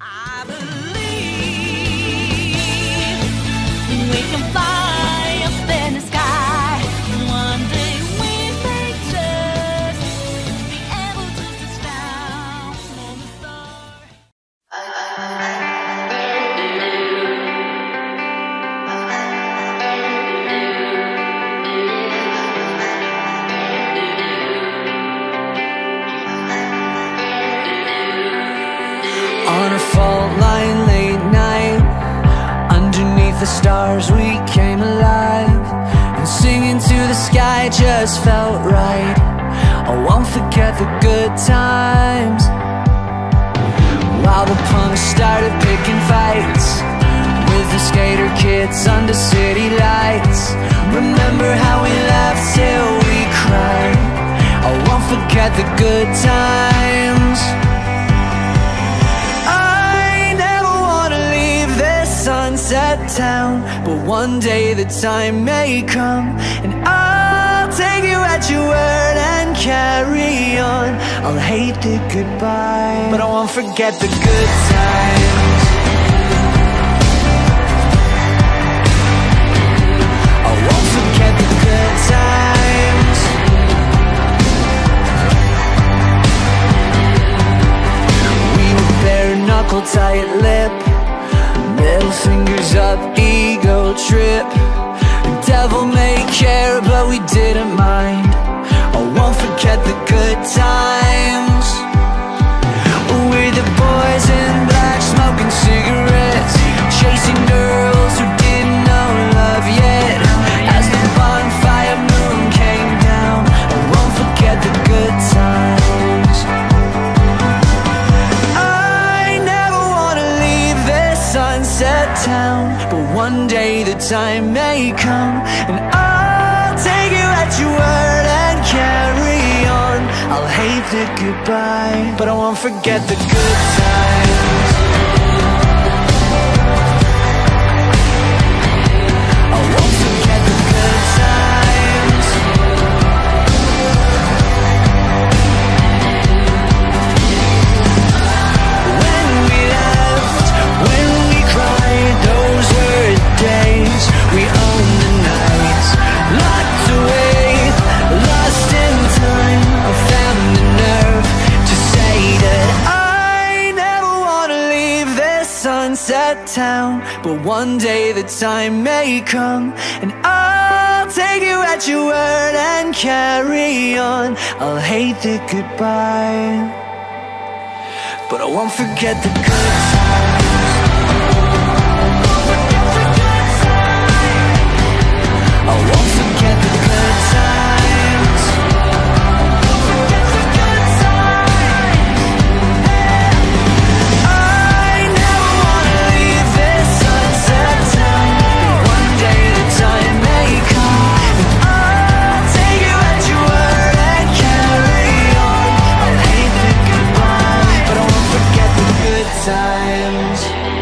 I believe we can fly up in the sky. One day we may just be able to touch down on the star. On a fault line late night, underneath the stars we came alive, and singing to the sky just felt right. I won't forget the good times, while the punks started picking fights with the skater kids under city lights. Remember how we laughed till we cried. I won't forget the good times. Sunset town, but one day the time may come, and I'll take you at your word and carry on. I'll hate the goodbye, but I won't forget the good times. I won't forget the good times. We were bare knuckle tight lip, middle fingers up, ego trip. Devil may care, but we didn't mind. I won't forget the good times. We're the boys in black, smoking cigarettes, chasing girls who didn't know love yet. As the bonfire moon came down, I won't forget the good times. Sunset town, but one day the time may come, and I'll take you at your word and carry on. I'll hate the goodbye, but I won't forget the good times. I won't forget the good times. When we left, when those were days, we owned the nights, locked away, lost in time. I found the nerve to say that I never want to leave this sunset town, but one day the time may come, and I'll take you at your word and carry on. I'll hate the goodbye, but I won't forget the good times. I won't forget the good times. Don't forget the good times. I never wanna leave this sunset town. One day the time may come, and I'll take you at your word and carry on. I'll hate the goodbye, but I won't forget the good times.